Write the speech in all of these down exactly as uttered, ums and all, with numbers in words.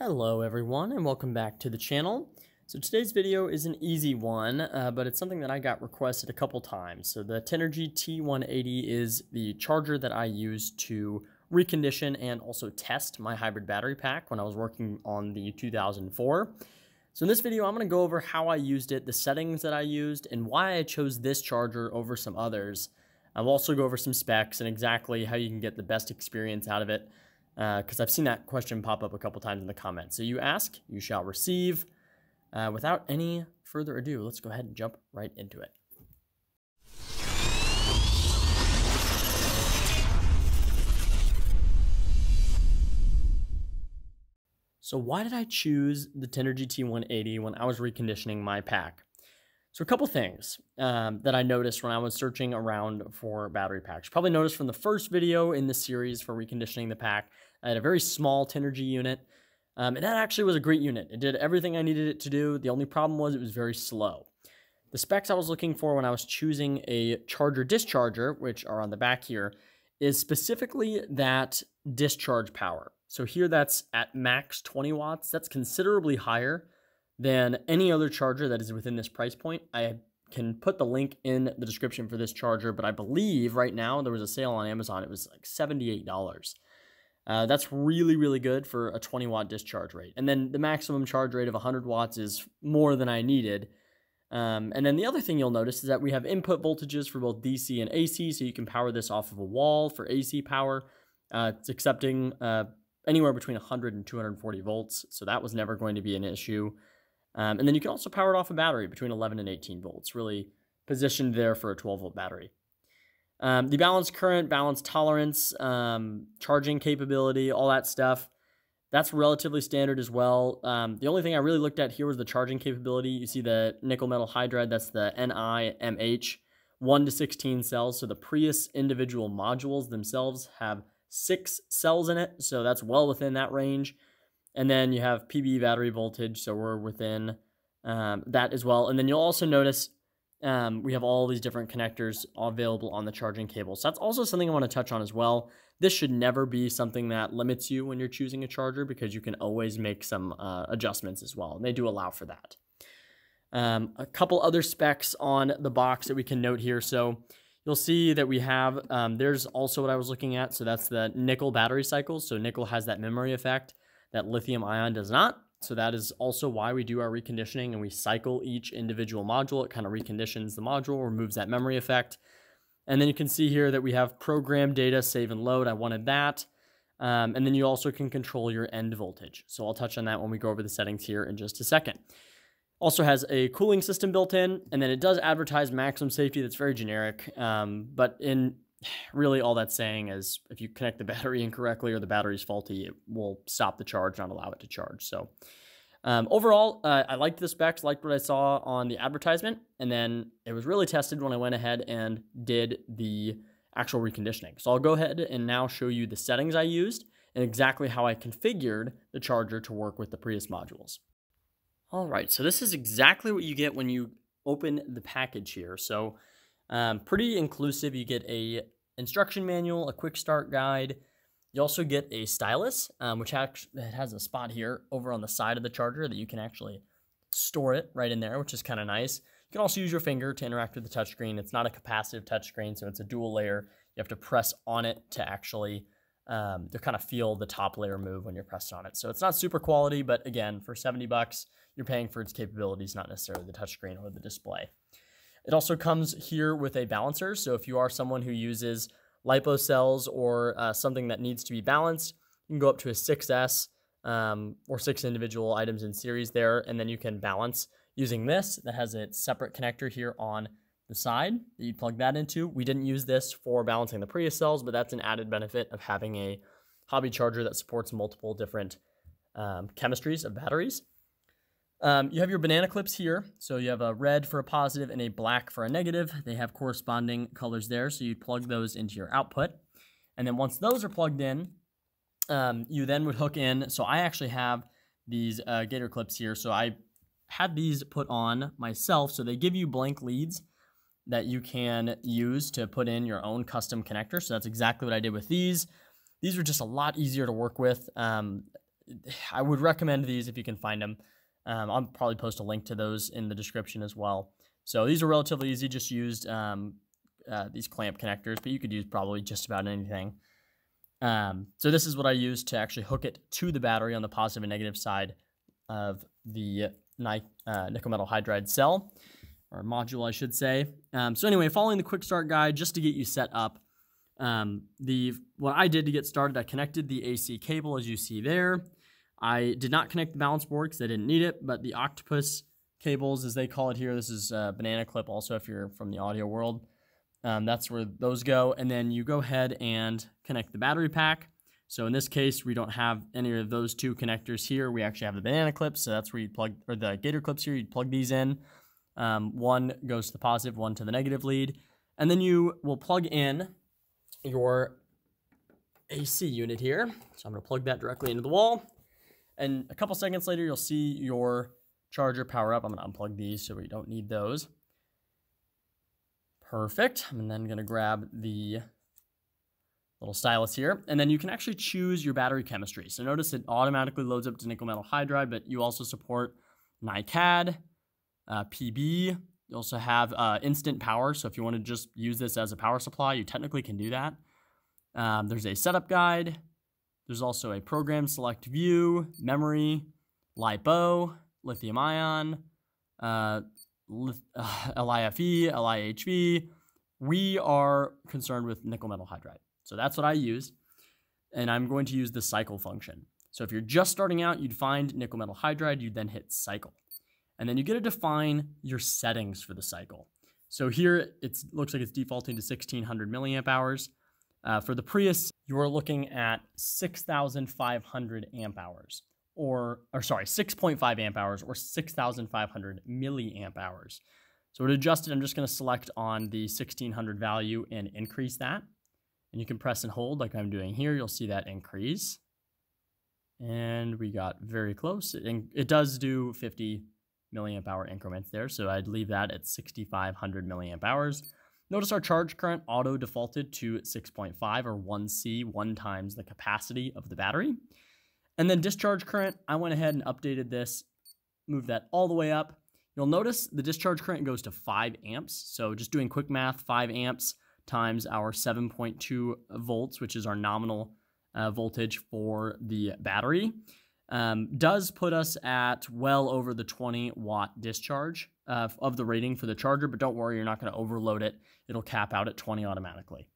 Hello everyone and welcome back to the channel. So today's video is an easy one, uh, but it's something that I got requested a couple times. So the Tenergy T one eighty is the charger that I use to recondition and also test my hybrid battery pack when I was working on the two thousand four. So in this video, I'm going to go over how I used it, the settings that I used, and why I chose this charger over some others. I'll also go over some specs and exactly how you can get the best experience out of it, because uh, I've seen that question pop up a couple times in the comments. So you ask, you shall receive. Uh, without any further ado, let's go ahead and jump right into it. So why did I choose the Tenergy T one eighty when I was reconditioning my pack? So a couple things um, that I noticed when I was searching around for battery packs. You probably noticed from the first video in this series for reconditioning the pack, I had a very small Tenergy unit, um, and that actually was a great unit. It did everything I needed it to do. The only problem was it was very slow. The specs I was looking for when I was choosing a charger discharger, which are on the back here, is specifically that discharge power. So here that's at max twenty watts. That's considerably higher than any other charger that is within this price point. I can put the link in the description for this charger, but I believe right now there was a sale on Amazon. It was like seventy-eight dollars. Uh, that's really, really good for a twenty watt discharge rate. And then the maximum charge rate of one hundred watts is more than I needed. Um, and then the other thing you'll notice is that we have input voltages for both D C and A C, so you can power this off of a wall for A C power. Uh, it's accepting uh, anywhere between one hundred and two hundred forty volts, so that was never going to be an issue. Um, and then you can also power it off a battery between eleven and eighteen volts, really positioned there for a twelve volt battery. Um, the balance current, balance tolerance, um, charging capability, all that stuff, that's relatively standard as well. Um, the only thing I really looked at here was the charging capability. You see the nickel metal hydride, that's the N I M H, one to sixteen cells. So the Prius individual modules themselves have six cells in it, so that's well within that range. And then you have P B E battery voltage, so we're within um, that as well. And then you'll also notice um, we have all these different connectors available on the charging cable. So that's also something I want to touch on as well. This should never be something that limits you when you're choosing a charger, because you can always make some uh, adjustments as well, and they do allow for that. Um, a couple other specs on the box that we can note here. So you'll see that we have, um, there's also what I was looking at. So that's the nickel battery cycle. So nickel has that memory effect that lithium ion does not. So that is also why we do our reconditioning and we cycle each individual module. It kind of reconditions the module, removes that memory effect. And then you can see here that we have program data, save and load. I wanted that. Um, and then you also can control your end voltage. So I'll touch on that when we go over the settings here in just a second. Also has a cooling system built in, and then it does advertise maximum safety. That's very generic, um, but in really, all that's saying is if you connect the battery incorrectly or the battery's faulty, it will stop the charge, not allow it to charge. So um, overall, uh, I liked the specs, liked what I saw on the advertisement, and then it was really tested when I went ahead and did the actual reconditioning. So I'll go ahead and now show you the settings I used and exactly how I configured the charger to work with the Prius modules. All right, so this is exactly what you get when you open the package here. So Um, pretty inclusive. You get a instruction manual, a quick start guide. You also get a stylus, um, which actually it has a spot here over on the side of the charger that you can actually store it right in there, which is kind of nice. You can also use your finger to interact with the touchscreen. It's not a capacitive touchscreen, so it's a dual layer. You have to press on it to actually um, to kind of feel the top layer move when you're pressed on it. So it's not super quality, but again, for seventy bucks, you're paying for its capabilities, not necessarily the touchscreen or the display. It also comes here with a balancer. So if you are someone who uses LiPo cells or uh, something that needs to be balanced, you can go up to a six S um, or six individual items in series there, and then you can balance using this. That has a separate connector here on the side that you plug that into. We didn't use this for balancing the Prius cells, but that's an added benefit of having a hobby charger that supports multiple different um, chemistries of batteries. Um, you have your banana clips here, so you have a red for a positive and a black for a negative. They have corresponding colors there, so you plug those into your output. And then once those are plugged in, um, you then would hook in. So I actually have these uh, gator clips here, so I had these put on myself. So they give you blank leads that you can use to put in your own custom connector. So that's exactly what I did with these. These are just a lot easier to work with. Um, I would recommend these if you can find them. Um, I'll probably post a link to those in the description as well. So these are relatively easy, just used um, uh, these clamp connectors, but you could use probably just about anything. Um, so this is what I use to actually hook it to the battery on the positive and negative side of the Ni uh, nickel metal hydride cell, or module, I should say. Um, so anyway, following the quick start guide, just to get you set up, um, the what I did to get started, I connected the A C cable, as you see there. I did not connect the balance board because I didn't need it, but the octopus cables, as they call it here, this is a banana clip also if you're from the audio world. Um, that's where those go. And then you go ahead and connect the battery pack. So in this case, we don't have any of those two connectors here. We actually have the banana clips. So that's where you plug, or the gator clips here, you plug these in. Um, one goes to the positive, one to the negative lead. And then you will plug in your A C unit here. So I'm gonna plug that directly into the wall. And a couple seconds later, you'll see your charger power up. I'm gonna unplug these so we don't need those. Perfect. I'm then gonna grab the little stylus here, and then you can actually choose your battery chemistry. So notice it automatically loads up to nickel metal hydride, but you also support NiCad, uh, P B. You also have uh, instant power. So if you wanna just use this as a power supply, you technically can do that. Um, there's a setup guide. There's also a program select view, memory, LiPo, lithium ion, uh, lith uh, LiFe, LiHV. We are concerned with nickel metal hydride. So that's what I used. And I'm going to use the cycle function. So if you're just starting out, you'd find nickel metal hydride, you'd then hit cycle. And then you get to define your settings for the cycle. So here it looks like it's defaulting to sixteen hundred milliamp hours. Uh, for the Prius, you're looking at six thousand five hundred amp hours, or, or sorry, six point five amp hours, or six thousand five hundred milliamp hours. So to adjust it, I'm just going to select on the sixteen hundred value and increase that. And you can press and hold like I'm doing here. You'll see that increase. And we got very close. It, it does do fifty milliamp hour increments there. So I'd leave that at sixty-five hundred milliamp hours. Notice our charge current auto defaulted to six point five, or one C, one times the capacity of the battery. And then discharge current, I went ahead and updated this, moved that all the way up. You'll notice the discharge current goes to five amps. So just doing quick math, five amps times our seven point two volts, which is our nominal uh, voltage for the battery, um, does put us at well over the twenty watt discharge Uh, of the rating for the charger, but don't worry, you're not going to overload it. It'll cap out at twenty automatically.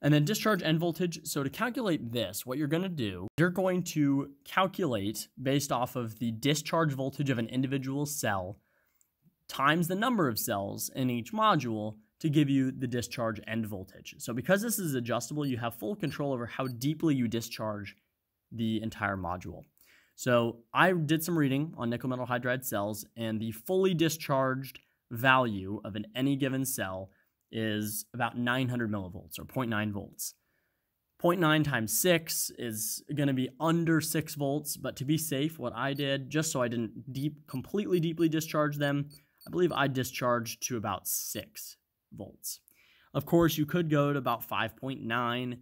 And then discharge end voltage. So to calculate this, what you're going to do, you're going to calculate based off of the discharge voltage of an individual cell times the number of cells in each module to give you the discharge end voltage. So because this is adjustable, you have full control over how deeply you discharge the entire module. So I did some reading on nickel metal hydride cells, and the fully discharged value of an any given cell is about nine hundred millivolts, or zero point nine volts. zero point nine times six is going to be under six volts, but to be safe, what I did, just so I didn't deep, completely deeply discharge them, I believe I discharged to about six volts. Of course, you could go to about five point nine.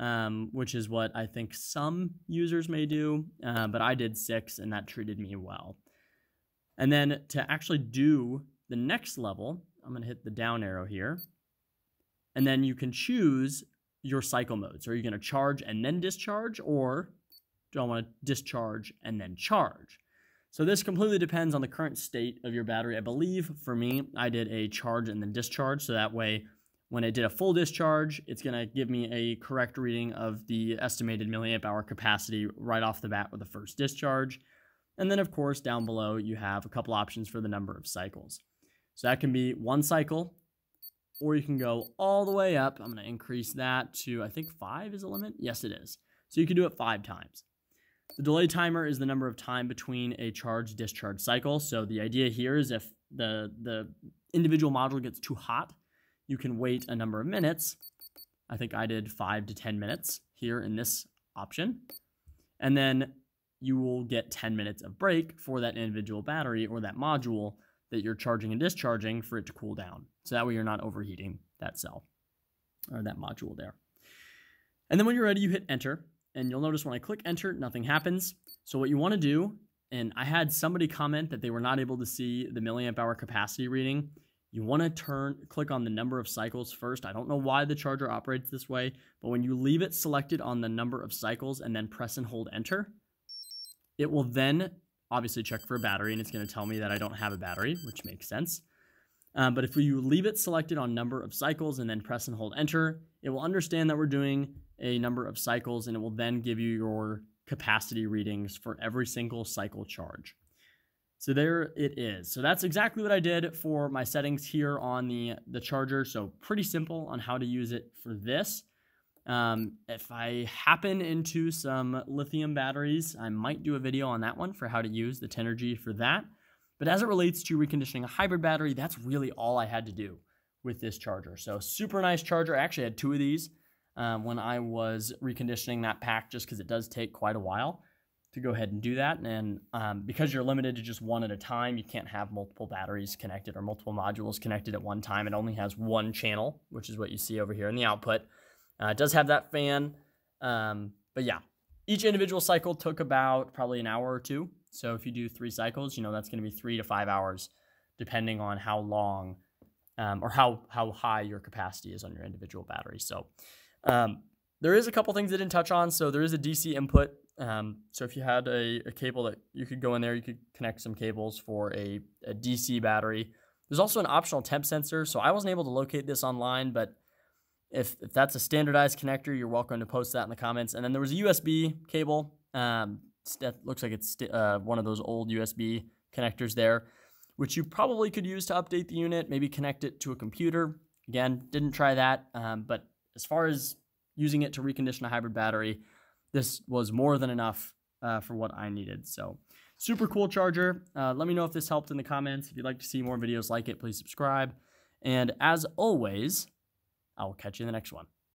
Um, which is what I think some users may do, uh, but I did six, and that treated me well. And then to actually do the next level, I'm going to hit the down arrow here, and then you can choose your cycle modes. Are you going to charge and then discharge, or do I want to discharge and then charge? So this completely depends on the current state of your battery. I believe for me, I did a charge and then discharge, so that way when I did a full discharge, it's going to give me a correct reading of the estimated milliamp hour capacity right off the bat with the first discharge. And then, of course, down below, you have a couple options for the number of cycles. So that can be one cycle, or you can go all the way up. I'm going to increase that to, I think, five is the limit. Yes, it is. So you can do it five times. The delay timer is the number of time between a charge-discharge cycle. So the idea here is if the, the individual module gets too hot, you can wait a number of minutes. I think I did five to ten minutes here in this option. And then you will get ten minutes of break for that individual battery or that module that you're charging and discharging for it to cool down. So that way you're not overheating that cell or that module there. And then when you're ready, you hit enter. and you'll notice when I click enter, nothing happens. So what you want to do, and I had somebody comment that they were not able to see the milliamp hour capacity reading. You want to turn, click on the number of cycles first. I don't know why the charger operates this way, but when you leave it selected on the number of cycles and then press and hold enter, it will then obviously check for a battery, and it's going to tell me that I don't have a battery, which makes sense. Um, but if you leave it selected on number of cycles and then press and hold enter, it will understand that we're doing a number of cycles, and it will then give you your capacity readings for every single cycle charge. So there it is. So that's exactly what I did for my settings here on the, the charger. So pretty simple on how to use it for this. Um, if I happen into some lithium batteries, I might do a video on that one for how to use the Tenergy for that. But as it relates to reconditioning a hybrid battery, that's really all I had to do with this charger. So super nice charger. I actually had two of these um, when I was reconditioning that pack, just because it does take quite a while to go ahead and do that. And um, because you're limited to just one at a time, you can't have multiple batteries connected or multiple modules connected at one time. It only has one channel, which is what you see over here in the output. Uh, it does have that fan, um, but yeah, each individual cycle took about probably an hour or two. So if you do three cycles, you know, that's going to be three to five hours, depending on how long um, or how, how high your capacity is on your individual battery. So um, there is a couple things I didn't touch on. So there is a D C input. Um, so if you had a, a cable that you could go in there, you could connect some cables for a, a D C battery. There's also an optional temp sensor. So I wasn't able to locate this online, but If, if that's a standardized connector, you're welcome to post that in the comments. And then there was a U S B cable. Um, that looks like it's uh, one of those old U S B connectors there, which you probably could use to update the unit, maybe connect it to a computer. Again, didn't try that. Um, but as far as using it to recondition a hybrid battery, this was more than enough uh, for what I needed. So super cool charger. Uh, let me know if this helped in the comments. If you'd like to see more videos like it, please subscribe. And as always, I will catch you in the next one.